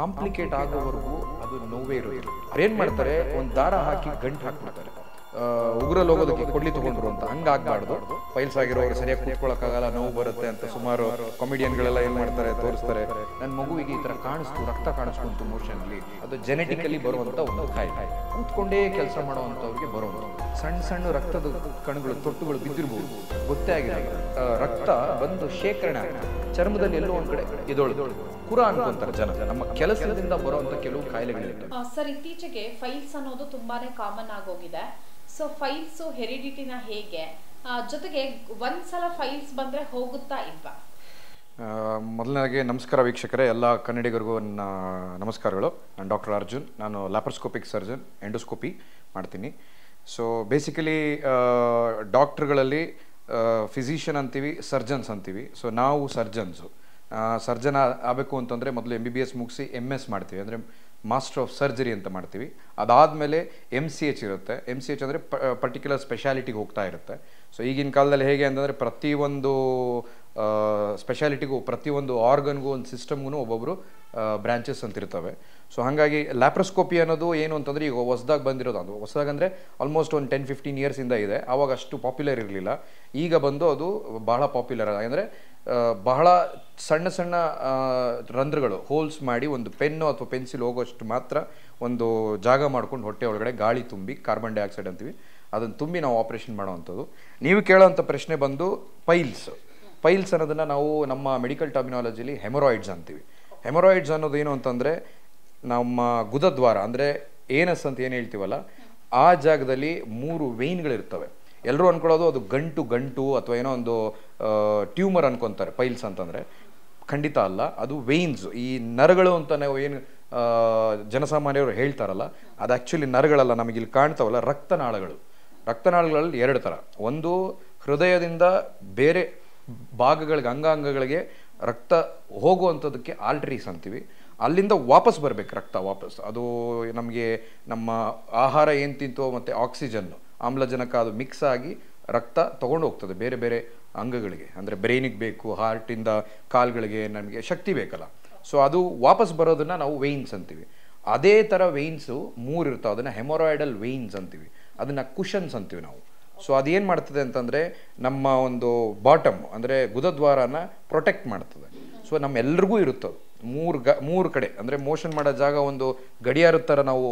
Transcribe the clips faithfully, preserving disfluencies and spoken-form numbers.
Complicate ಆಗೋವರೆಗೂ ಅದು ನೋವೇ ಇರುತ್ತೆ. ಏನು ಮಾಡ್ತಾರೆ, ಒಂದು ದಾರ ಹಾಕಿ ಗಂಟು ಹಾಕ್ಬಿಡ್ತಾರೆ ಉಗ್ರಲ್ಲಿ ಹೋಗೋದಕ್ಕೆ, ಕೊಡ್ಲಿ ತಗೊಂಡ್ರು ಅಂತ. ಹಂಗಾಗಬಾರ್ದು. ಫೈಲ್ಸ್ ಆಗಿರೋರು ಸರಿಯಾಗಿ ಕೂತ್ಕೊಳ್ಳೋಕ್ಕಾಗಲ್ಲ, ನೋವು ಬರುತ್ತೆ ಅಂತ ಸುಮಾರು ಕಾಮಿಡಿಯನ್ಗಳೆಲ್ಲ ಏನು ಮಾಡ್ತಾರೆ ತೋರಿಸ್ತಾರೆ. ನನ್ನ ಮಗುವಿಗೆ ಈ ಥರ ಕಾಣಿಸ್ತು, ರಕ್ತ ಕಾಣಿಸ್ಕೊಂತು ಮೋಷನ್ಲಿ, ಅದು ಜೆನೆಟಿಕಲಿ ಬರುವಂಥ ಒಂದು ಕಾಯಿಲೆ. ಕೂತ್ಕೊಂಡೇ ಕೆಲಸ ಮಾಡೋವಂಥವ್ರಿಗೆ ಬರೋದು ಸಣ್ಣ ಸಣ್ಣ ರಕ್ತದ ಕಣಗಳು ತೊಟ್ಟುಗಳು ಬಿದ್ದಿರ್ಬೋದು, ಗೊತ್ತೇ ಆಗಿರಲ್ಲ. ರಕ್ತ ಬಂದು ಶೇಖರಣೆ ಆಗ್ತದೆ ಚರ್ಮದಲ್ಲಿ ಎಲ್ಲೋ ಒಂದ್ ಕಡೆ ಇದೊಳದು ಕುರ ಅನ್ಕೊಂತಾರೆ ಜನ. ನಮ್ಮ ಕೆಲಸದಿಂದ ಬರುವಂತ ಕೆಲವು ಕಾಯಿಲೆಗಳಿದೆ ಸರ್. ಇತ್ತೀಚೆಗೆ ಫೈಲ್ಸ್ ಅನ್ನೋದು ತುಂಬಾನೇ ಕಾಮನ್ ಆಗೋಗಿದೆ. ಸೊ ಫೈಲ್ಸ್ ಹೆರಿಡಿಟಿನ ಹೇಗೆ, ಜೊತೆಗೆ ಒಂದ್ಸಲ ಫೈಲ್ಸ್ ಬಂದ್ರೆ ಹೋಗುತ್ತಾ ಇಲ್ವಾ? ಮೊದಲನೇದಾಗಿ ನಮಸ್ಕಾರ ವೀಕ್ಷಕರೇ, ಎಲ್ಲ ಕನ್ನಡಿಗರಿಗೂ ನನ್ನ ನಮಸ್ಕಾರಗಳು. ನಾನು ಡಾಕ್ಟರ್ ಅರ್ಜುನ್, ನಾನು ಲ್ಯಾಪ್ರೋಸ್ಕೋಪಿಕ್ ಸರ್ಜನ್, ಎಂಡೋಸ್ಕೋಪಿ ಮಾಡ್ತೀನಿ. ಸೊ ಬೇಸಿಕಲಿ ಡಾಕ್ಟ್ರುಗಳಲ್ಲಿ ಫಿಸಿಷಿಯನ್ ಅಂತೀವಿ, ಸರ್ಜನ್ಸ್ ಅಂತೀವಿ. ಸೊ ನಾವು ಸರ್ಜನ್ಸು. ಸರ್ಜನ್ ಆಗಬೇಕು ಅಂತಂದರೆ ಮೊದಲು ಎಮ್ ಬಿ ಬಿ ಎಸ್ ಮುಗಿಸಿ ಎಮ್ ಎಸ್ ಮಾಡ್ತೀವಿ, ಅಂದರೆ ಮಾಸ್ಟರ್ ಆಫ್ ಸರ್ಜರಿ ಅಂತ ಮಾಡ್ತೀವಿ. ಅದಾದಮೇಲೆ ಎಮ್ ಸಿ ಎಚ್ ಇರುತ್ತೆ. ಎಮ್ ಸಿ ಎಚ್ ಅಂದರೆ ಪ ಪರ್ಟಿಕ್ಯುಲರ್ ಸ್ಪೆಷಾಲಿಟಿಗೆ ಹೋಗ್ತಾ ಇರುತ್ತೆ. ಸೊ ಈಗಿನ ಕಾಲದಲ್ಲಿ ಹೇಗೆ ಅಂತಂದರೆ ಪ್ರತಿಯೊಂದು ಸ್ಪೆಷಾಲಿಟಿಗೂ ಪ್ರತಿಯೊಂದು ಆರ್ಗನ್ಗೂ ಒಂದು ಸಿಸ್ಟಮ್ಗೂ ಒಬ್ಬೊಬ್ಬರು ಬ್ರಾಂಚಸ್ ಅಂತಿರ್ತವೆ. ಸೊ ಹಾಗಾಗಿ ಲ್ಯಾಪ್ರೋಸ್ಕೋಪಿ ಅನ್ನೋದು ಏನು ಅಂತಂದರೆ ಈಗ ಹೊಸದಾಗಿ ಬಂದಿರೋದು. ಅದು ಹೊಸದಾಗಂದರೆ ಆಲ್ಮೋಸ್ಟ್ ಒಂದು ಟೆನ್ ಫಿಫ್ಟೀನ್ ಇಯರ್ಸಿಂದ ಇದೆ. ಆವಾಗ ಅಷ್ಟು ಪಾಪ್ಯುಲರ್ ಇರಲಿಲ್ಲ, ಈಗ ಬಂದು ಅದು ಬಹಳ ಪಾಪ್ಯುಲರ್. ಅಂದರೆ ಬಹಳ ಸಣ್ಣ ಸಣ್ಣ ರಂಧ್ರಗಳು ಹೋಲ್ಸ್ ಮಾಡಿ ಒಂದು ಪೆನ್ನು ಅಥವಾ ಪೆನ್ಸಿಲ್ ಹೋಗೋಷ್ಟು ಮಾತ್ರ ಒಂದು ಜಾಗ ಮಾಡ್ಕೊಂಡು ಹೊಟ್ಟೆ ಒಳಗಡೆ ಗಾಳಿ ತುಂಬಿ, ಕಾರ್ಬನ್ ಡೈಆಕ್ಸೈಡ್ ಅಂತೀವಿ, ಅದನ್ನು ತುಂಬಿ ನಾವು ಆಪ್ರೇಷನ್ ಮಾಡೋವಂಥದ್ದು. ನೀವು ಕೇಳೋವಂಥ ಪ್ರಶ್ನೆ ಬಂದು ಪೈಲ್ಸ್. ಪೈಲ್ಸ್ ಅನ್ನೋದನ್ನು ನಾವು ನಮ್ಮ ಮೆಡಿಕಲ್ ಟರ್ಮಿನಾಲಜಿಲಿ ಹೆಮೊರಾಯ್ಡ್ಸ್ ಅಂತೀವಿ. ಹೆಮೊರಾಯ್ಡ್ಸ್ ಅನ್ನೋದೇನು ಅಂತಂದರೆ ನಮ್ಮ ಗುದದ್ವಾರ ಅಂದರೆ ಏನಸ್ ಅಂತ ಏನು ಹೇಳ್ತೀವಲ್ಲ, ಆ ಜಾಗದಲ್ಲಿ ಮೂರು ವೇನ್ಗಳಿರ್ತವೆ. ಎಲ್ಲರೂ ಅಂದ್ಕೊಳ್ಳೋದು ಅದು ಗಂಟು ಗಂಟು ಅಥವಾ ಏನೋ ಒಂದು ಟ್ಯೂಮರ್ ಅನ್ಕೊತಾರೆ ಪೈಲ್ಸ್ ಅಂತಂದರೆ. ಖಂಡಿತ ಅಲ್ಲ, ಅದು ವೆಯ್ನ್ಸ್, ಈ ನರಗಳು ಅಂತ ನಾವು ಏನು ಜನಸಾಮಾನ್ಯರು ಹೇಳ್ತಾರಲ್ಲ, ಅದು ಆ್ಯಕ್ಚುಲಿ ನರಗಳಲ್ಲ, ನಮಗಿಲ್ಲಿ ಕಾಣ್ತಾವಲ್ಲ ರಕ್ತನಾಳಗಳು. ರಕ್ತನಾಳಗಳಲ್ಲಿ ಎರಡು ಥರ, ಒಂದು ಹೃದಯದಿಂದ ಬೇರೆ ಭಾಗಗಳಿಗೆ ಅಂಗಾಂಗಗಳಿಗೆ ರಕ್ತ ಹೋಗುವಂಥದಕ್ಕೆ ಆಲ್ಟ್ರೀಸ್ ಅಂತೀವಿ. ಅಲ್ಲಿಂದ ವಾಪಸ್ ಬರಬೇಕು ರಕ್ತ ವಾಪಸ್. ಅದು ನಮಗೆ ನಮ್ಮ ಆಹಾರ ಏನು ತಿಂತೋ ಮತ್ತು ಆಕ್ಸಿಜನ್ನು ಆಮ್ಲಜನಕ ಅದು ಮಿಕ್ಸ್ ಆಗಿ ರಕ್ತ ತೊಗೊಂಡು ಹೋಗ್ತದೆ ಬೇರೆ ಬೇರೆ ಅಂಗಗಳಿಗೆ. ಅಂದರೆ ಬ್ರೈನಿಗೆ ಬೇಕು, ಹಾರ್ಟಿಂದ ಕಾಲ್ಗಳಿಗೆ ನಮಗೆ ಶಕ್ತಿ ಬೇಕಲ್ಲ. ಸೊ ಅದು ವಾಪಸ್ ಬರೋದನ್ನು ನಾವು ವೆಯ್ನ್ಸ್ ಅಂತೀವಿ. ಅದೇ ಥರ ವೆಯ್ನ್ಸು ಮೂರು ಇರ್ತಾವೆ, ಅದನ್ನು ಹೆಮೊರಾಯ್ಡಲ್ ವೆಯ್ನ್ಸ್ ಅಂತೀವಿ, ಅದನ್ನು ಕುಷನ್ಸ್ ಅಂತೀವಿ ನಾವು. ಸೊ ಅದೇನು ಮಾಡ್ತದೆ ಅಂತಂದರೆ ನಮ್ಮ ಒಂದು ಬಾಟಮ್ ಅಂದರೆ ಗುದದ್ವಾರನ ಪ್ರೊಟೆಕ್ಟ್ ಮಾಡ್ತದೆ. ಸೊ ನಮ್ಮೆಲ್ರಿಗೂ ಇರುತ್ತದು ಮೂರು ಗ ಮೂರು ಕಡೆ. ಅಂದರೆ ಮೋಷನ್ ಮಾಡೋ ಜಾಗ ಒಂದು ಗಡಿಯಾರದ ಥರ ನಾವು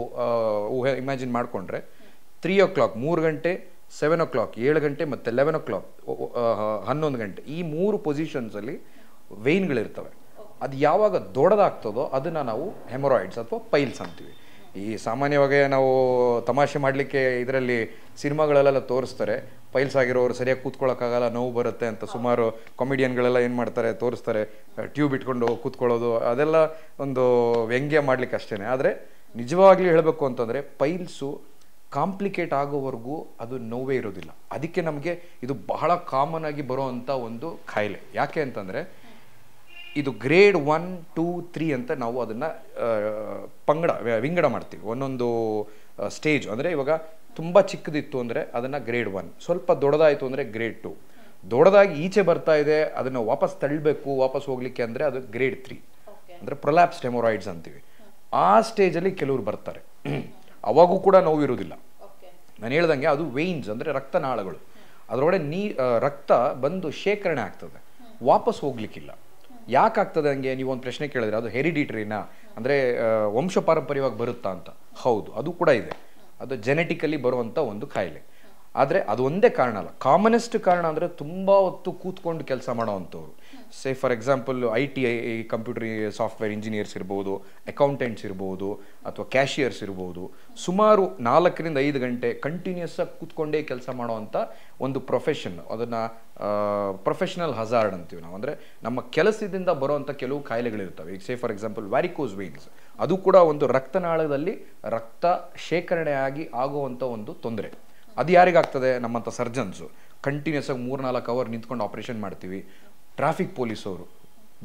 ಊಹೆ ಇಮ್ಯಾಜಿನ್ ಮಾಡಿಕೊಂಡ್ರೆ ತ್ರೀ ಓ ಕ್ಲಾಕ್ ಮೂರು ಗಂಟೆ, ಸೆವೆನ್ ಓ ಕ್ಲಾಕ್ ಏಳು ಗಂಟೆ ಮತ್ತು ಲೆವೆನ್ ಓ ಕ್ಲಾಕ್ ಹನ್ನೊಂದು ಗಂಟೆ, ಈ ಮೂರು ಪೊಸಿಷನ್ಸಲ್ಲಿ ವೆಯ್ನ್ಗಳಿರ್ತವೆ. ಅದು ಯಾವಾಗ ದೊಡ್ಡದಾಗ್ತದೋ ಅದನ್ನು ನಾವು ಹೆಮೊರಾಯ್ಡ್ಸ್ ಅಥವಾ ಪೈಲ್ಸ್ ಅಂತೀವಿ. ಈ ಸಾಮಾನ್ಯವಾಗಿ ನಾವು ತಮಾಷೆ ಮಾಡಲಿಕ್ಕೆ ಇದರಲ್ಲಿ ಸಿನಿಮಾಗಳಲ್ಲೆಲ್ಲ ತೋರಿಸ್ತಾರೆ, ಪೈಲ್ಸ್ ಆಗಿರೋರು ಸರಿಯಾಗಿ ಕೂತ್ಕೊಳ್ಳೋಕ್ಕಾಗಲ್ಲ, ನೋವು ಬರುತ್ತೆ ಅಂತ ಸುಮಾರು ಕಾಮಿಡಿಯನ್ಗಳೆಲ್ಲ ಏನು ಮಾಡ್ತಾರೆ ತೋರಿಸ್ತಾರೆ, ಟ್ಯೂಬ್ ಇಟ್ಕೊಂಡು ಕೂತ್ಕೊಳ್ಳೋದು, ಅದೆಲ್ಲ ಒಂದು ವ್ಯಂಗ್ಯ ಮಾಡಲಿಕ್ಕೆ ಅಷ್ಟೇ. ಆದರೆ ನಿಜವಾಗ್ಲೂ ಹೇಳಬೇಕು ಅಂತಂದರೆ ಪೈಲ್ಸು ಕಾಂಪ್ಲಿಕೇಟ್ ಆಗೋವರೆಗೂ ಅದು ನೋವೇ ಇರೋದಿಲ್ಲ. ಅದಕ್ಕೆ ನಮಗೆ ಇದು ಬಹಳ ಕಾಮನ್ ಆಗಿ ಬರೋವಂಥ ಒಂದು ಕಾಯಿಲೆ. ಯಾಕೆ ಅಂತಂದರೆ ಇದು ಗ್ರೇಡ್ ಒನ್ ಟೂ ತ್ರೀ ಅಂತ ನಾವು ಅದನ್ನು ಪಂಗಡ ವಿಂಗಡ ಮಾಡ್ತೀವಿ, ಒಂದೊಂದು ಸ್ಟೇಜ್. ಅಂದರೆ ಇವಾಗ ತುಂಬ ಚಿಕ್ಕದಿತ್ತು ಅಂದರೆ ಅದನ್ನು ಗ್ರೇಡ್ ಒನ್, ಸ್ವಲ್ಪ ದೊಡ್ಡದಾಯಿತು ಅಂದರೆ ಗ್ರೇಡ್ ಟು, ದೊಡ್ಡದಾಗಿ ಈಚೆ ಬರ್ತಾ ಇದೆ ಅದನ್ನು ವಾಪಸ್ ತಳ್ಳಬೇಕು ವಾಪಸ್ ಹೋಗಲಿಕ್ಕೆ ಅಂದರೆ ಅದು ಗ್ರೇಡ್ ತ್ರೀ, ಅಂದರೆ ಪ್ರೊಲ್ಯಾಪ್ಸ್ಡ್ ಹೆಮೊರಾಯ್ಡ್ಸ್ ಅಂತೀವಿ. ಆ ಸ್ಟೇಜಲ್ಲಿ ಕೆಲವರು ಬರ್ತಾರೆ, ಅವಾಗೂ ಕೂಡ ನೋವು ಇರೋದಿಲ್ಲ. ನಾನು ಹೇಳ್ದಂಗೆ ಅದು ವೆಯ್ನ್ಸ್ ಅಂದರೆ ರಕ್ತನಾಳಗಳು, ಅದರೊಳಗೆ ನೀ ರಕ್ತ ಬಂದು ಶೇಖರಣೆ ಆಗ್ತದೆ, ವಾಪಸ್ ಹೋಗ್ಲಿಕ್ಕಿಲ್ಲ. ಯಾಕಾಗ್ತದೆ ಹಂಗೆ ನೀವೊಂದು ಪ್ರಶ್ನೆ ಕೇಳಿದ್ರೆ, ಅದು ಹೆರಿಡಿಟ್ರಿನಾ ಅಂದರೆ ವಂಶ ಪಾರಂಪರ್ಯವಾಗಿ ಬರುತ್ತಾ ಅಂತ. ಹೌದು, ಅದು ಕೂಡ ಇದೆ, ಅದು ಜೆನೆಟಿಕಲಿ ಬರುವಂಥ ಒಂದು ಕಾಯಿಲೆ. ಆದರೆ ಅದು ಒಂದೇ ಕಾರಣ ಅಲ್ಲ. ಕಾಮನೆಸ್ಟ್ ಕಾರಣ ಅಂದರೆ ತುಂಬ ಹೊತ್ತು ಕೂತ್ಕೊಂಡು ಕೆಲಸ ಮಾಡೋವಂಥವ್ರು. Say for example I T I computer software engineers ಇರ್ಬೋದು, ಅಕೌಂಟೆಂಟ್ಸ್ ಇರ್ಬೋದು, ಅಥವಾ ಕ್ಯಾಶಿಯರ್ಸ್ ಇರ್ಬೋದು, ಸುಮಾರು ನಾಲ್ಕರಿಂದ ಐದು ಗಂಟೆ ಕಂಟಿನ್ಯೂಸ್ಸಾಗಿ ಕೂತ್ಕೊಂಡೇ ಕೆಲಸ ಮಾಡೋವಂಥ ಒಂದು ಪ್ರೊಫೆಷನ್, ಅದನ್ನು ಪ್ರೊಫೆಷನಲ್ ಹಜಾರ್ಡ್ ಅಂತೀವಿ ನಾವು. ಅಂದರೆ ನಮ್ಮ ಕೆಲಸದಿಂದ ಬರುವಂಥ ಕೆಲವು ಕಾಯಿಲೆಗಳಿರ್ತವೆ. ಈಗ say for example varicose veins, ಅದು ಕೂಡ ಒಂದು ರಕ್ತನಾಳದಲ್ಲಿ ರಕ್ತ ಶೇಖರಣೆ ಆಗಿ ಆಗುವಂಥ ಒಂದು ತೊಂದರೆ. ಅದು ಯಾರಿಗಾಗ್ತದೆ? ನಮ್ಮಂಥ ಸರ್ಜನ್ಸು ಕಂಟಿನ್ಯೂಸ್ ಆಗಿ ಮೂರು ನಾಲ್ಕು ಅವರ್ ನಿಂತ್ಕೊಂಡು ಆಪ್ರೇಷನ್ ಮಾಡ್ತೀವಿ. ಟ್ರಾಫಿಕ್ ಪೊಲೀಸವರು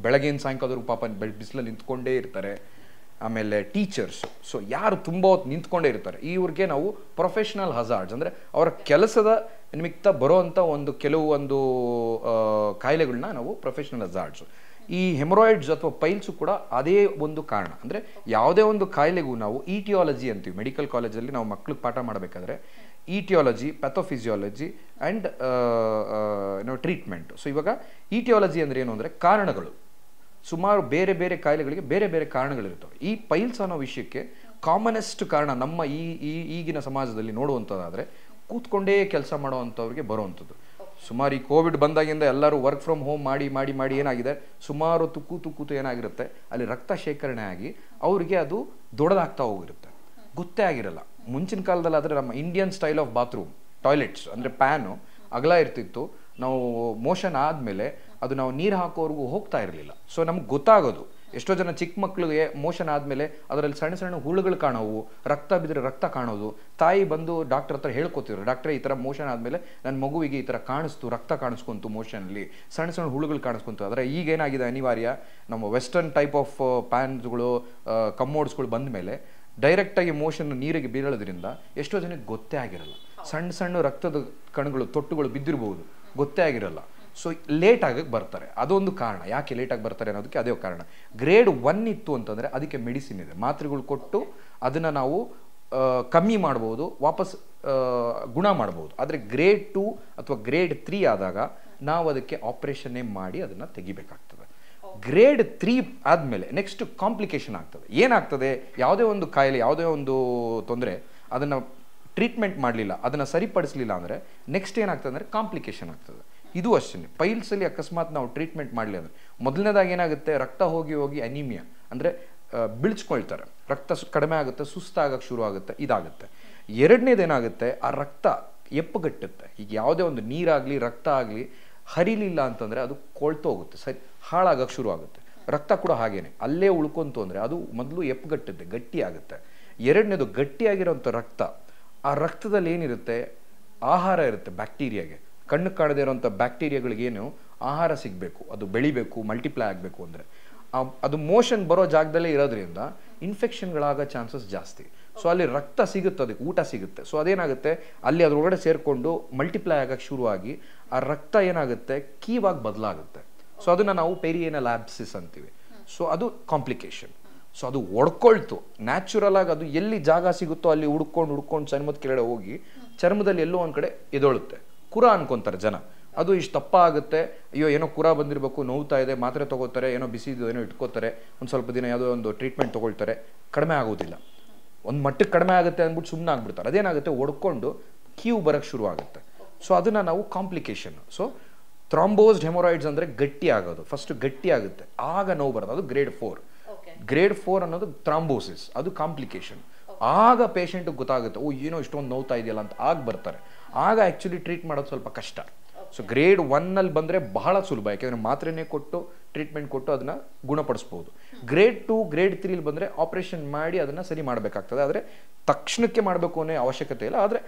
ಬೆಳಗ್ಗೆಯಿಂದ ಸಾಯಂಕಾಲದವ್ರು ಪಾಪ ಬೆಳ್ ಬಿಸಿಲಲ್ಲಿ ನಿಂತ್ಕೊಂಡೇ ಇರ್ತಾರೆ. ಆಮೇಲೆ ಟೀಚರ್ಸು, ಸೊ ಯಾರು ತುಂಬ ಹೊತ್ತು ನಿಂತ್ಕೊಂಡೇ ಇರ್ತಾರೆ, ಇವ್ರಿಗೆ ನಾವು ಪ್ರೊಫೆಷನಲ್ ಹಜಾರ್ಡ್ಸ್ ಅಂದರೆ ಅವರ ಕೆಲಸದ ನಿಮಿತ್ತ ಬರೋವಂಥ ಒಂದು ಕೆಲವೊಂದು ಕಾಯಿಲೆಗಳನ್ನ ನಾವು ಪ್ರೊಫೆಷನಲ್ ಹಜಾರ್ಡ್ಸು. ಈ ಹೆಮರಾಯ್ಡ್ಸ್ ಅಥವಾ ಪೈಲ್ಸ್ ಕೂಡ ಅದೇ ಒಂದು ಕಾರಣ. ಅಂದರೆ ಯಾವುದೇ ಒಂದು ಕಾಯಿಲೆಗೂ ನಾವು ಈಟಿಯಾಲಜಿ ಅಂತೀವಿ. ಮೆಡಿಕಲ್ ಕಾಲೇಜಲ್ಲಿ ನಾವು ಮಕ್ಕಳಿಗೆ ಪಾಠ ಮಾಡಬೇಕಾದ್ರೆ ಈಟಿಯಾಲಜಿ, ಪ್ಯಾಥೋಫಿಸಿಯಾಲಜಿ ಆ್ಯಂಡ್ ಏನೋ ಟ್ರೀಟ್ಮೆಂಟ್. ಸೊ ಇವಾಗ ಈಟಿಯಾಲಜಿ ಅಂದರೆ ಏನು ಅಂದರೆ ಕಾರಣಗಳು. ಸುಮಾರು ಬೇರೆ ಬೇರೆ ಕಾಯಿಲೆಗಳಿಗೆ ಬೇರೆ ಬೇರೆ ಕಾರಣಗಳಿರ್ತವೆ. ಈ ಪೈಲ್ಸ್ ಅನ್ನೋ ವಿಷಯಕ್ಕೆ ಕಾಮನೆಸ್ಟ್ ಕಾರಣ ನಮ್ಮ ಈ ಈಗಿನ ಸಮಾಜದಲ್ಲಿ ನೋಡುವಂಥದ್ದಾದರೆ ಕೂತ್ಕೊಂಡೇ ಕೆಲಸ ಮಾಡೋವಂಥವ್ರಿಗೆ ಬರುವಂಥದ್ದು. ಸುಮಾರು ಈ ಕೋವಿಡ್ ಬಂದಾಗಿಂದ ಎಲ್ಲರೂ ವರ್ಕ್ ಫ್ರಮ್ ಹೋಮ್ ಮಾಡಿ ಮಾಡಿ ಮಾಡಿ ಏನಾಗಿದೆ, ಸುಮಾರು ಕೂತು ಕೂತು ಏನಾಗಿರುತ್ತೆ, ಅಲ್ಲಿ ರಕ್ತ ಶೇಖರಣೆ ಆಗಿ ಅವರಿಗೆ ಅದು ದೊಡ್ಡದಾಗ್ತಾ ಹೋಗಿರುತ್ತೆ, ಗೊತ್ತೇ ಆಗಿರಲ್ಲ. ಮುಂಚಿನ ಕಾಲದಲ್ಲಿ ಆದರೆ ನಮ್ಮ Indian style of bathroom toilets ಅಂದರೆ ಪ್ಯಾನು ಅಗಲ ಇರ್ತಿತ್ತು. ನಾವು ಮೋಷನ್ ಆದಮೇಲೆ ಅದು ನಾವು ನೀರು ಹಾಕೋವರೆಗೂ ಹೋಗ್ತಾ ಇರಲಿಲ್ಲ. ಸೊ ನಮ್ಗೆ ಗೊತ್ತಾಗೋದು, ಎಷ್ಟೋ ಜನ ಚಿಕ್ಕ ಮಕ್ಕಳಿಗೆ ಮೋಷನ್ ಆದಮೇಲೆ ಅದರಲ್ಲಿ ಸಣ್ಣ ಸಣ್ಣ ಹುಳುಗಳು ಕಾಣೋವು, ರಕ್ತ ಬಿದ್ದರೆ ರಕ್ತ ಕಾಣೋದು. ತಾಯಿ ಬಂದು ಡಾಕ್ಟರ್ ಹತ್ರ ಹೇಳ್ಕೊತಿದ್ರು, ಡಾಕ್ಟ್ರೇ ಈ ಥರ ಮೋಷನ್ ಆದಮೇಲೆ ನನ್ನ ಮಗುವಿಗೆ ಈ ಥರ ಕಾಣಿಸ್ತು, ರಕ್ತ ಕಾಣಿಸ್ಕೊಂತು, ಮೋಷನಲ್ಲಿ ಸಣ್ಣ ಸಣ್ಣ ಹುಳುಗಳು ಕಾಣಿಸ್ಕೊಂತು. ಆದರೆ ಈಗೇನಾಗಿದೆ, ಅನಿವಾರ್ಯ ನಮ್ಮ ವೆಸ್ಟರ್ನ್ ಟೈಪ್ ಆಫ್ ಪ್ಯಾನ್ಸ್ಗಳು ಕಮೋಡ್ಸ್ಗಳು ಬಂದ ಮೇಲೆ ಡೈರೆಕ್ಟಾಗಿ ಮೋಷನ್ ನೀರಿಗೆ ಬೀಳೋದ್ರಿಂದ ಎಷ್ಟೋ ಜನಕ್ಕೆ ಗೊತ್ತೇ ಆಗಿರಲ್ಲ. ಸಣ್ಣ ಸಣ್ಣ ರಕ್ತದ ಕಣಗಳು ತೊಟ್ಟುಗಳು ಬಿದ್ದಿರ್ಬೋದು, ಗೊತ್ತೇ ಆಗಿರಲ್ಲ. ಸೊ ಲೇಟ್ ಆಗಕ್ಕೆ ಬರ್ತಾರೆ, ಅದೊಂದು ಕಾರಣ. ಯಾಕೆ ಲೇಟಾಗಿ ಬರ್ತಾರೆ ಅನ್ನೋದಕ್ಕೆ ಅದೇ ಕಾರಣ. ಗ್ರೇಡ್ ಒನ್ ಇತ್ತು ಅಂತಂದರೆ ಅದಕ್ಕೆ ಮೆಡಿಸಿನ್ ಇದೆ, ಮಾತ್ರೆಗಳು ಕೊಟ್ಟು ಅದನ್ನು ನಾವು ಕಮ್ಮಿ ಮಾಡ್ಬೋದು, ವಾಪಸ್ ಗುಣ ಮಾಡ್ಬೋದು. ಆದರೆ ಗ್ರೇಡ್ ಟೂ ಅಥವಾ ಗ್ರೇಡ್ ತ್ರೀ ಆದಾಗ ನಾವು ಅದಕ್ಕೆ ಆಪ್ರೇಷನ್ನೇ ಮಾಡಿ ಅದನ್ನು ತೆಗಿಬೇಕಾಗ್ತದೆ. ಗ್ರೇಡ್ ತ್ರೀ ಆದಮೇಲೆ ನೆಕ್ಸ್ಟ್ ಕಾಂಪ್ಲಿಕೇಶನ್ ಆಗ್ತದೆ. ಏನಾಗ್ತದೆ, ಯಾವುದೇ ಒಂದು ಕಾಯಿಲೆ ಯಾವುದೇ ಒಂದು ತೊಂದರೆ ಅದನ್ನು ಟ್ರೀಟ್ಮೆಂಟ್ ಮಾಡಲಿಲ್ಲ, ಅದನ್ನು ಸರಿಪಡಿಸಲಿಲ್ಲ ಅಂದರೆ ನೆಕ್ಸ್ಟ್ ಏನಾಗ್ತದೆ ಅಂದರೆ ಕಾಂಪ್ಲಿಕೇಶನ್ ಆಗ್ತದೆ. ಇದು ಅಷ್ಟೇ. ಪೈಲ್ಸಲ್ಲಿ ಅಕಸ್ಮಾತ್ ನಾವು ಟ್ರೀಟ್ಮೆಂಟ್ ಮಾಡಲಿ ಅಂದರೆ ಮೊದಲನೇದಾಗಿ ಏನಾಗುತ್ತೆ, ರಕ್ತ ಹೋಗಿ ಹೋಗಿ ಅನಿಮಿಯಾ ಅಂದರೆ ಬಿಳ್ಸ್ಕೊಳ್ತಾರೆ, ರಕ್ತ ಕಡಿಮೆ ಆಗುತ್ತೆ, ಸುಸ್ತಾಗಕ್ಕೆ ಶುರು ಆಗುತ್ತೆ, ಇದಾಗುತ್ತೆ. ಎರಡನೇದೇನಾಗುತ್ತೆ, ಆ ರಕ್ತ ಎಪ್ಪಗಟ್ಟುತ್ತೆ. ಈಗ ಯಾವುದೇ ಒಂದು ನೀರಾಗಲಿ ರಕ್ತ ಆಗಲಿ ಹರಿಲಿಲ್ಲ ಅಂತಂದರೆ ಅದು ಕೊಳ್ತು ಹೋಗುತ್ತೆ, ಸರಿ ಹಾಳಾಗಕ್ಕೆ ಶುರು ಆಗುತ್ತೆ. ರಕ್ತ ಕೂಡ ಹಾಗೇನೆ ಅಲ್ಲೇ ಉಳ್ಕೊಂತು ಅಂದರೆ ಅದು ಮೊದಲು ಎಪ್ಪಗಟ್ಟುತ್ತೆ, ಗಟ್ಟಿ ಆಗುತ್ತೆ. ಎರಡನೇದು ಗಟ್ಟಿಯಾಗಿರೋಂಥ ರಕ್ತ, ಆ ರಕ್ತದಲ್ಲಿ ಏನಿರುತ್ತೆ ಆಹಾರ ಇರುತ್ತೆ, ಬ್ಯಾಕ್ಟೀರಿಯಾಗೆ ಕಣ್ಣು ಕಾಣದೇ ಇರೋಂಥ ಬ್ಯಾಕ್ಟೀರಿಯಾಗಳಿಗೇನು ಆಹಾರ ಸಿಗಬೇಕು, ಅದು ಬೆಳಿಬೇಕು, ಮಲ್ಟಿಪ್ಲೈ ಆಗಬೇಕು ಅಂದರೆ ಅದು ಮೋಷನ್ ಬರೋ ಜಾಗದಲ್ಲೇ ಇರೋದ್ರಿಂದ ಇನ್ಫೆಕ್ಷನ್ಗಳಾಗೋ ಚಾನ್ಸಸ್ ಜಾಸ್ತಿ. ಸೊ ಅಲ್ಲಿ ರಕ್ತ ಸಿಗುತ್ತೆ, ಅದಕ್ಕೆ ಊಟ ಸಿಗುತ್ತೆ. ಸೊ ಅದೇನಾಗುತ್ತೆ, ಅಲ್ಲಿ ಅದರೊಳಗಡೆ ಸೇರಿಕೊಂಡು ಮಲ್ಟಿಪ್ಲೈ ಆಗೋಕ್ಕೆ ಶುರುವಾಗಿ ಆ ರಕ್ತ ಏನಾಗುತ್ತೆ ಕೀವಾಗಿ ಬದಲಾಗುತ್ತೆ. ಸೊ ಅದನ್ನು ನಾವು ಪೆರಿಯನ ಲ್ಯಾಬ್ಸಿಸ್ ಅಂತೀವಿ. ಸೊ ಅದು ಕಾಂಪ್ಲಿಕೇಶನ್. ಸೊ ಅದು ಒಡ್ಕೊಳ್ತು, ನ್ಯಾಚುರಲ್ ಆಗಿ ಅದು ಎಲ್ಲಿ ಜಾಗ ಸಿಗುತ್ತೋ ಅಲ್ಲಿ ಹುಡ್ಕೊಂಡು ಹುಡ್ಕೊಂಡು ಚರ್ಮದ ಕೆಳಗಡೆ ಹೋಗಿ ಚರ್ಮದಲ್ಲಿ ಎಲ್ಲೋ ಒಂದು ಕಡೆ ಎದೊಳುತ್ತೆ. ಕುರ ಅನ್ಕೊಂತಾರೆ ಜನ, ಅದು ಇಷ್ಟು ದಪ್ಪ ಆಗುತ್ತೆ, ಅಯ್ಯೋ ಏನೋ ಕುರ ಬಂದಿರಬೇಕು, ನೋವುತ್ತಾ ಇದೆ, ಮಾತ್ರೆ ತೊಗೋತಾರೆ, ಏನೋ ಬಿಸಿದು ಏನೋ ಇಟ್ಕೋತಾರೆ, ಒಂದು ಸ್ವಲ್ಪ ದಿನ ಯಾವುದೋ ಒಂದು ಟ್ರೀಟ್ಮೆಂಟ್ ತೊಗೊಳ್ತಾರೆ, ಕಡಿಮೆ ಆಗೋದಿಲ್ಲ. ಒಂದು ಮಟ್ಟಕ್ಕೆ ಕಡಿಮೆ ಆಗುತ್ತೆ ಅಂದ್ಬಿಟ್ಟು ಸುಮ್ಮನೆ ಆಗ್ಬಿಡ್ತಾರೆ. ಅದೇನಾಗುತ್ತೆ, ಒಡ್ಕೊಂಡು ಕೀವು ಬರೋಕ್ಕೆ ಶುರು ಆಗುತ್ತೆ. ಸೊ ಅದನ್ನು ನಾವು ಕಾಂಪ್ಲಿಕೇಶನ್. ಸೊ ಥ್ರಾಂಬೋಸ್ಡ್ ಹೆಮೊರಾಯ್ಡ್ಸ್ ಅಂದರೆ ಗಟ್ಟಿ ಆಗೋದು, ಫಸ್ಟ್ ಗಟ್ಟಿ ಆಗುತ್ತೆ, ಆಗ ನೋವು ಬರೋದು, ಅದು ಗ್ರೇಡ್ ಫೋರ್. ಗ್ರೇಡ್ ಫೋರ್ ಅನ್ನೋದು ಥ್ರಾಂಬೋಸಿಸ್, ಅದು ಕಾಂಪ್ಲಿಕೇಶನ್. ಆಗ ಪೇಷೆಂಟ್ಗೆ ಗೊತ್ತಾಗುತ್ತೆ, ಓ ಏನೋ ಇಷ್ಟೊಂದು ನೋವ್ತಾ ಇದೆಯಲ್ಲ ಅಂತ ಆಗ ಬರ್ತಾರೆ. ಆಗ ಆ್ಯಕ್ಚುಲಿ ಟ್ರೀಟ್ ಮಾಡೋದು ಸ್ವಲ್ಪ ಕಷ್ಟ. ಸೊ ಗ್ರೇಡ್ ಒನ್ನಲ್ಲಿ ಬಂದರೆ ಬಹಳ ಸುಲಭ, ಯಾಕೆಂದರೆ ಮಾತ್ರೆನೇ ಕೊಟ್ಟು ಟ್ರೀಟ್ಮೆಂಟ್ ಕೊಟ್ಟು ಅದನ್ನು ಗುಣಪಡಿಸ್ಬೋದು. ಗ್ರೇಡ್ ಟು ಗ್ರೇಡ್ ತ್ರೀಲಿ ಬಂದರೆ ಆಪ್ರೇಷನ್ ಮಾಡಿ ಅದನ್ನು ಸರಿ ಮಾಡಬೇಕಾಗ್ತದೆ. ಆದರೆ ತಕ್ಷಣಕ್ಕೆ ಮಾಡಬೇಕು ಅನ್ನೋ ಅವಶ್ಯಕತೆ ಇಲ್ಲ. ಆದರೆ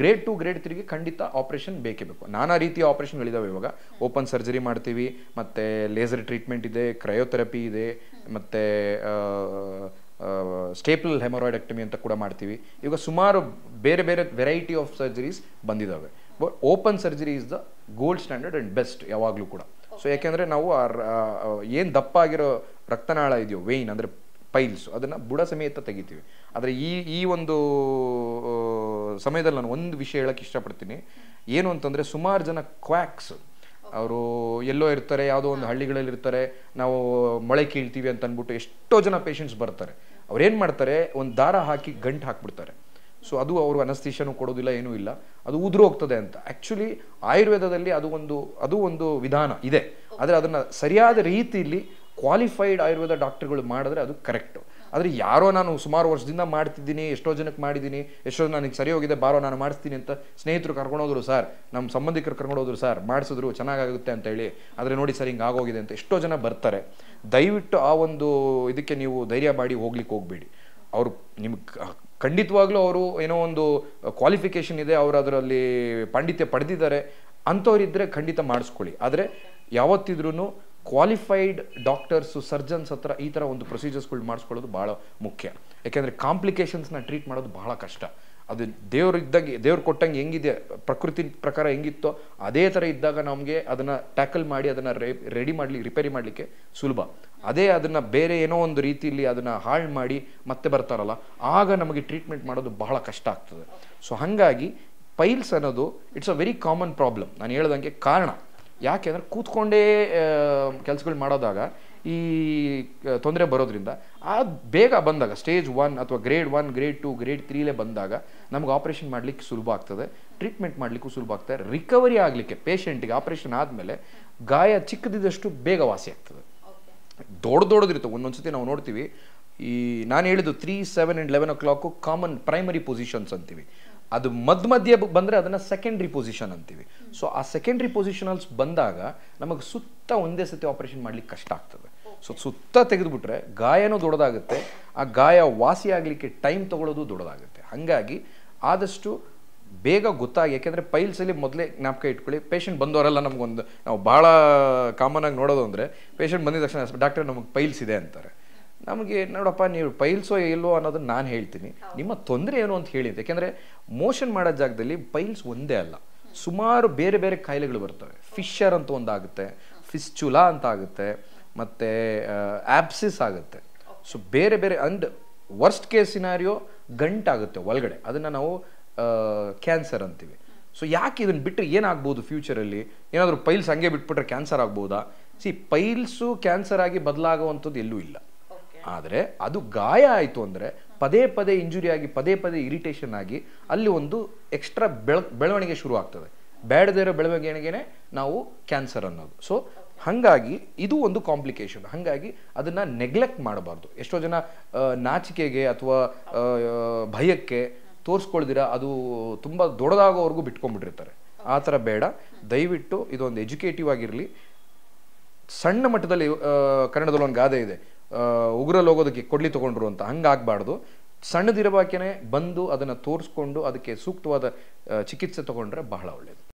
ಗ್ರೇಡ್ ಟು ಗ್ರೇಡ್ ತ್ರೀಗೆ ಖಂಡಿತ ಆಪ್ರೇಷನ್ ಬೇಕೇ ಬೇಕು. ನಾನಾ ರೀತಿಯ ಆಪ್ರೇಷನ್ಗಳಿದ್ದಾವೆ ಇವಾಗ. ಓಪನ್ ಸರ್ಜರಿ ಮಾಡ್ತೀವಿ, ಮತ್ತು ಲೇಸರ್ ಟ್ರೀಟ್ಮೆಂಟ್ ಇದೆ, ಕ್ರಯೋಥೆರಪಿ ಇದೆ, ಮತ್ತು ಸ್ಟೇಪಲ್ ಹೆಮೊರಾಯ್ಡೆಕ್ಟಮಿ ಅಂತ ಕೂಡ ಮಾಡ್ತೀವಿ. ಇವಾಗ ಸುಮಾರು ಬೇರೆ ಬೇರೆ ವೆರೈಟಿ ಆಫ್ ಸರ್ಜರೀಸ್ ಬಂದಿದ್ದಾವೆ. But open surgery is the gold standard and best ಯಾವಾಗಲೂ ಕೂಡ. ಸೊ ಯಾಕೆಂದರೆ ನಾವು ಏನು ದಪ್ಪ ಆಗಿರೋ ರಕ್ತನಾಳ ಇದೆಯೋ ವೇಯ್ನ್ ಅಂದರೆ ಪೈಲ್ಸ್, ಅದನ್ನು ಬುಡ ಸಮೇತ ತೆಗಿತೀವಿ. ಆದರೆ ಈ ಈ ಒಂದು ಸಮಯದಲ್ಲಿ ನಾನು ಒಂದು ವಿಷಯ ಹೇಳೋಕ್ಕೆ ಇಷ್ಟಪಡ್ತೀನಿ. ಏನು ಅಂತಂದರೆ ಸುಮಾರು ಜನ ಕ್ವಾಕ್ಸ್, ಅವರು ಎಲ್ಲೋ ಇರ್ತಾರೆ, ಯಾವುದೋ ಒಂದು ಹಳ್ಳಿಗಳಲ್ಲಿ ಇರ್ತಾರೆ, ನಾವು ಮೊಳೆ ಕೀಳ್ತೀವಿ ಅಂತ ಅಂದ್ಬಿಟ್ಟು ಎಷ್ಟೋ ಜನ ಪೇಷಂಟ್ಸ್ ಬರ್ತಾರೆ. ಅವ್ರೇನು ಮಾಡ್ತಾರೆ, ಒಂದು ದಾರ ಹಾಕಿ ಗಂಟು ಹಾಕ್ಬಿಡ್ತಾರೆ. ಸೊ ಅದು ಅವರು ಅನಸ್ತೀಷನೂ ಕೊಡೋದಿಲ್ಲ, ಏನೂ ಇಲ್ಲ, ಅದು ಉದುರು ಹೋಗ್ತದೆ ಅಂತ. ಆ್ಯಕ್ಚುಲಿ ಆಯುರ್ವೇದದಲ್ಲಿ ಅದು ಒಂದು ಅದು ಒಂದು ವಿಧಾನ ಇದೆ. ಆದರೆ ಅದನ್ನು ಸರಿಯಾದ ರೀತಿಯಲ್ಲಿ ಕ್ವಾಲಿಫೈಡ್ ಆಯುರ್ವೇದ ಡಾಕ್ಟರ್ಗಳು ಮಾಡಿದ್ರೆ ಅದು ಕರೆಕ್ಟು. ಆದರೆ ಯಾರೋ ನಾನು ಸುಮಾರು ವರ್ಷದಿಂದ ಮಾಡ್ತಿದ್ದೀನಿ, ಎಷ್ಟೋ ಜನಕ್ಕೆ ಮಾಡಿದ್ದೀನಿ, ಎಷ್ಟೋ ನನಗೆ ಸರಿ ಹೋಗಿದೆ, ಬಾರೋ ನಾನು ಮಾಡಿಸ್ತೀನಿ ಅಂತ ಸ್ನೇಹಿತರು ಕರ್ಕೊಂಡೋದ್ರು, ಸರ್ ನಮ್ಮ ಸಂಬಂಧಿಕರು ಕರ್ಕೊಂಡೋದ್ರು, ಸರ್ ಮಾಡಿಸಿದ್ರು ಚೆನ್ನಾಗಾಗುತ್ತೆ ಅಂತೇಳಿ, ಆದರೆ ನೋಡಿ ಸರ್ ಹಿಂಗೆ ಆಗೋಗಿದೆ ಅಂತ ಎಷ್ಟೋ ಜನ ಬರ್ತಾರೆ. ದಯವಿಟ್ಟು ಆ ಒಂದು ಇದಕ್ಕೆ ನೀವು ಧೈರ್ಯ ಮಾಡಿ ಹೋಗ್ಲಿಕ್ಕೆ ಹೋಗಬೇಡಿ. ಅವರು ನಿಮ್ಗೆ ಖಂಡಿತವಾಗ್ಲೂ ಅವರು ಏನೋ ಒಂದು ಕ್ವಾಲಿಫಿಕೇಷನ್ ಇದೆ, ಅವರು ಅದರಲ್ಲಿ ಪಾಂಡಿತ್ಯ ಪಡೆದಿದ್ದಾರೆ ಅಂಥವ್ರಿದ್ದರೆ ಖಂಡಿತ ಮಾಡಿಸ್ಕೊಳ್ಳಿ. ಆದರೆ ಯಾವತ್ತಿದ್ರೂ ಕ್ವಾಲಿಫೈಡ್ ಡಾಕ್ಟರ್ಸು ಸರ್ಜನ್ಸ್ ಹತ್ರ ಈ ಥರ ಒಂದು ಪ್ರೊಸೀಜರ್ಸ್ಗಳು ಮಾಡಿಸ್ಕೊಳ್ಳೋದು ಭಾಳ ಮುಖ್ಯ. ಯಾಕೆಂದರೆ ಕಾಂಪ್ಲಿಕೇಶನ್ಸ್ನ ಟ್ರೀಟ್ ಮಾಡೋದು ಬಹಳ ಕಷ್ಟ. ಅದು ದೇವರಿದ್ದಾಗ ದೇವ್ರು ಕೊಟ್ಟಂಗೆ ಹೆಂಗಿದೆ ಪ್ರಕೃತಿ ಪ್ರಕಾರ ಹೆಂಗಿತ್ತೋ ಅದೇ ಥರ ಇದ್ದಾಗ ನಮಗೆ ಅದನ್ನು ಟ್ಯಾಕಲ್ ಮಾಡಿ ಅದನ್ನು ರೆಡಿ ಮಾಡಲಿ ರಿಪೇರಿ ಮಾಡಲಿಕ್ಕೆ ಸುಲಭ. ಅದೇ ಅದನ್ನು ಬೇರೆ ಏನೋ ಒಂದು ರೀತಿಯಲ್ಲಿ ಅದನ್ನು ಹಾಳು ಮಾಡಿ ಮತ್ತೆ ಬರ್ತಾರಲ್ಲ, ಆಗ ನಮಗೆ ಟ್ರೀಟ್ಮೆಂಟ್ ಮಾಡೋದು ಬಹಳ ಕಷ್ಟ ಆಗ್ತದೆ. ಸೊ ಹಾಗಾಗಿ ಪೈಲ್ಸ್ ಅನ್ನೋದು it's a very common problem. ನಾನು ಹೇಳ್ದಂಗೆ ಕಾರಣ ಯಾಕೆಂದರೆ ಕೂತ್ಕೊಂಡೇ ಕೆಲಸಗಳು ಮಾಡೋದಾಗ ಈ ತೊಂದರೆ ಬರೋದ್ರಿಂದ ಆ ಬೇಗ ಬಂದಾಗ ಸ್ಟೇಜ್ ಒನ್ ಅಥವಾ grade one grade two grade ತ್ರೀಲೇ ಬಂದಾಗ ನಮ್ಗೆ ಆಪ್ರೇಷನ್ ಮಾಡಲಿಕ್ಕೆ ಸುಲಭ ಆಗ್ತದೆ, ಟ್ರೀಟ್ಮೆಂಟ್ ಮಾಡಲಿಕ್ಕೂ ಸುಲಭ ಆಗ್ತದೆ. ರಿಕವರಿ ಆಗಲಿಕ್ಕೆ ಪೇಷೆಂಟ್ಗೆ ಆಪ್ರೇಷನ್ ಆದಮೇಲೆ ಗಾಯ ಚಿಕ್ಕದಿದ್ದಷ್ಟು ಬೇಗ ವಾಸಿ ಆಗ್ತದೆ. ದೊಡ್ಡ ದೊಡ್ಡದಿರುತ್ತೆ. ಒಂದೊಂದ್ಸತಿ ನಾವು ನೋಡ್ತೀವಿ, ಈ ನಾನು ಹೇಳಿದ್ದು three seven and eleven o'clock common primary positions ಅಂತೀವಿ, ಅದು ಮಧ್ಯ ಮಧ್ಯೆ ಬಂದರೆ ಅದನ್ನು ಸೆಕೆಂಡ್ರಿ ಪೊಸಿಷನ್ ಅಂತೀವಿ. ಸೊ ಆ ಸೆಕೆಂಡ್ರಿ ಪೊಸಿಷನಲ್ಸ್ ಬಂದಾಗ ನಮಗೆ ಸುತ್ತ ಒಂದೇ ಸತಿ ಆಪ್ರೇಷನ್ ಮಾಡಲಿಕ್ಕೆ ಕಷ್ಟ ಆಗ್ತದೆ. ಸೊ ಸುತ್ತ ತೆಗೆದುಬಿಟ್ರೆ ಗಾಯನೂ ದೊಡ್ಡದಾಗುತ್ತೆ, ಆ ಗಾಯ ವಾಸಿ ಆಗಲಿಕ್ಕೆ ಟೈಮ್ ತೊಗೊಳ್ಳೋದು ದೊಡ್ಡದಾಗುತ್ತೆ. ಹಾಗಾಗಿ ಆದಷ್ಟು ಬೇಗ ಗೊತ್ತಾಗಿ, ಯಾಕೆಂದರೆ ಪೈಲ್ಸಲ್ಲಿ ಮೊದಲೇ ಜ್ಞಾಪಕ ಇಟ್ಕೊಳ್ಳಿ, ಪೇಷಂಟ್ ಬಂದವರೆಲ್ಲ ನಮಗೊಂದು ನಾವು ಭಾಳ ಕಾಮನಾಗಿ ನೋಡೋದು ಅಂದರೆ ಪೇಷಂಟ್ ಬಂದಿದ ತಕ್ಷಣ ಡಾಕ್ಟರ್ ನಮಗೆ ಪೈಲ್ಸ್ ಇದೆ ಅಂತಾರೆ. ನಮಗೆ ನೋಡಪ್ಪ ನೀವು ಪೈಲ್ಸೋ ಇಲ್ಲೋ ಅನ್ನೋದನ್ನು ನಾನು ಹೇಳ್ತೀನಿ, ನಿಮ್ಮ ತೊಂದರೆ ಏನು ಅಂತ ಹೇಳಿದ್ದೆ. ಯಾಕೆಂದರೆ ಮೋಷನ್ ಮಾಡೋ ಜಾಗದಲ್ಲಿ ಪೈಲ್ಸ್ ಒಂದೇ ಅಲ್ಲ, ಸುಮಾರು ಬೇರೆ ಬೇರೆ ಕಾಯಿಲೆಗಳು ಬರ್ತವೆ. ಫಿಶರ್ ಅಂತ ಒಂದಾಗುತ್ತೆ, ಫಿಸ್ಚುಲಾ ಅಂತ ಆಗುತ್ತೆ, ಮತ್ತು ಆ್ಯಬ್ಸಿಸ್ ಆಗುತ್ತೆ. ಸೊ ಬೇರೆ ಬೇರೆ ಅಂಡ್ ವರ್ಸ್ಟ್ ಕೇಸ್ ಸಿನಾರಿಯೋ ಗಂಟಾಗುತ್ತೆ ಒಳಗಡೆ, ಅದನ್ನು ನಾವು ಕ್ಯಾನ್ಸರ್ ಅಂತೀವಿ. ಸೊ ಯಾಕೆ ಇದನ್ನು ಬಿಟ್ಟರೆ ಏನಾಗ್ಬೋದು ಫ್ಯೂಚರಲ್ಲಿ? ಏನಾದರೂ ಪೈಲ್ಸ್ ಹಂಗೆ ಬಿಟ್ಬಿಟ್ರೆ ಕ್ಯಾನ್ಸರ್ ಆಗ್ಬೋದಾ? ಸಿ, ಪೈಲ್ಸು ಕ್ಯಾನ್ಸರ್ ಆಗಿ ಬದಲಾಗುವಂಥದ್ದು ಎಲ್ಲೂ ಇಲ್ಲ. ಆದರೆ ಅದು ಗಾಯ ಆಯಿತು ಅಂದರೆ ಪದೇ ಪದೇ ಇಂಜುರಿ ಆಗಿ ಪದೇ ಪದೇ ಇರಿಟೇಷನ್ ಆಗಿ ಅಲ್ಲಿ ಒಂದು ಎಕ್ಸ್ಟ್ರಾ ಬೆಳ ಬೆಳವಣಿಗೆ ಶುರು ಆಗ್ತದೆ. ಬೇಡದೇ ಇರೋ ಬೆಳವಣಿಗೆನೇ ನಾವು ಕ್ಯಾನ್ಸರ್ ಅನ್ನೋದು. ಸೊ ಹಾಗಾಗಿ ಇದು ಒಂದು ಕಾಂಪ್ಲಿಕೇಶನ್. ಹಾಗಾಗಿ ಅದನ್ನು ನೆಗ್ಲೆಕ್ಟ್ ಮಾಡಬಾರ್ದು. ಎಷ್ಟೋ ಜನ ನಾಚಿಕೆಗೆ ಅಥವಾ ಭಯಕ್ಕೆ ತೋರಿಸ್ಕೊಳ್ದಿರ ಅದು ತುಂಬ ದೊಡ್ಡದಾಗೋವರೆಗೂ ಬಿಟ್ಕೊಂಡ್ಬಿಟ್ಟಿರ್ತಾರೆ. ಆ ಥರ ಬೇಡ. ದಯವಿಟ್ಟು ಇದೊಂದು ಎಜುಕೇಟಿವ್ ಆಗಿರಲಿ. ಸಣ್ಣ ಮಟ್ಟದಲ್ಲಿ ಕನ್ನಡದಲ್ಲಿ ಒಂದು ಗಾದೆ ಇದೆ, ಉಗ್ರಲ್ಲಿ ಹೋಗೋದಕ್ಕೆ ಕೊಡ್ಲಿ ತೊಗೊಂಡ್ರು ಅಂತ. ಹಂಗಾಗಬಾರ್ದು. ಸಣ್ಣದಿರಬೇಕೇ ಬಂದು ಅದನ್ನು ತೋರಿಸ್ಕೊಂಡು ಅದಕ್ಕೆ ಸೂಕ್ತವಾದ ಚಿಕಿತ್ಸೆ ತೊಗೊಂಡ್ರೆ ಬಹಳ ಒಳ್ಳೆಯದು.